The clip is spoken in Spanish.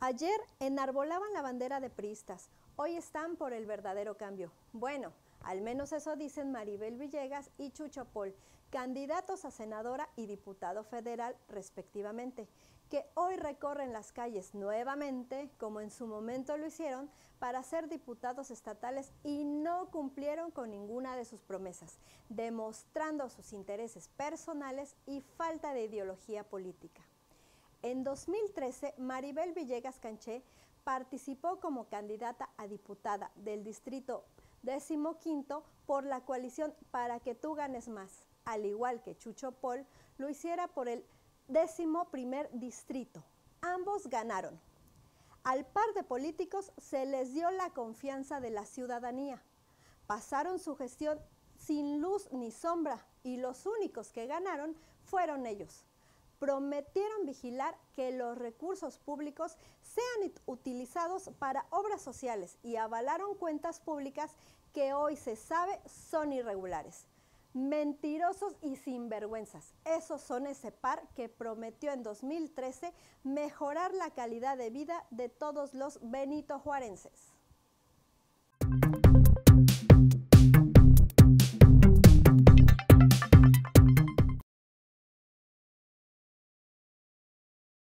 Ayer enarbolaban la bandera de priistas, hoy están por el verdadero cambio. Bueno, al menos eso dicen Maribel Villegas y Chucho Pool, candidatos a senadora y diputado federal respectivamente, que hoy recorren las calles nuevamente, como en su momento lo hicieron, para ser diputados estatales y no cumplieron con ninguna de sus promesas, demostrando sus intereses personales y falta de ideología política. En 2013, Maribel Villegas Canché participó como candidata a diputada del distrito 15 por la coalición Para que tú ganes más, al igual que Chucho Pool lo hiciera por el 11º distrito. Ambos ganaron. Al par de políticos se les dio la confianza de la ciudadanía. Pasaron su gestión sin luz ni sombra y los únicos que ganaron fueron ellos. Prometieron vigilar que los recursos públicos sean utilizados para obras sociales y avalaron cuentas públicas que hoy se sabe son irregulares. Mentirosos y sinvergüenzas, esos son ese par que prometió en 2013 mejorar la calidad de vida de todos los benitojuarenses.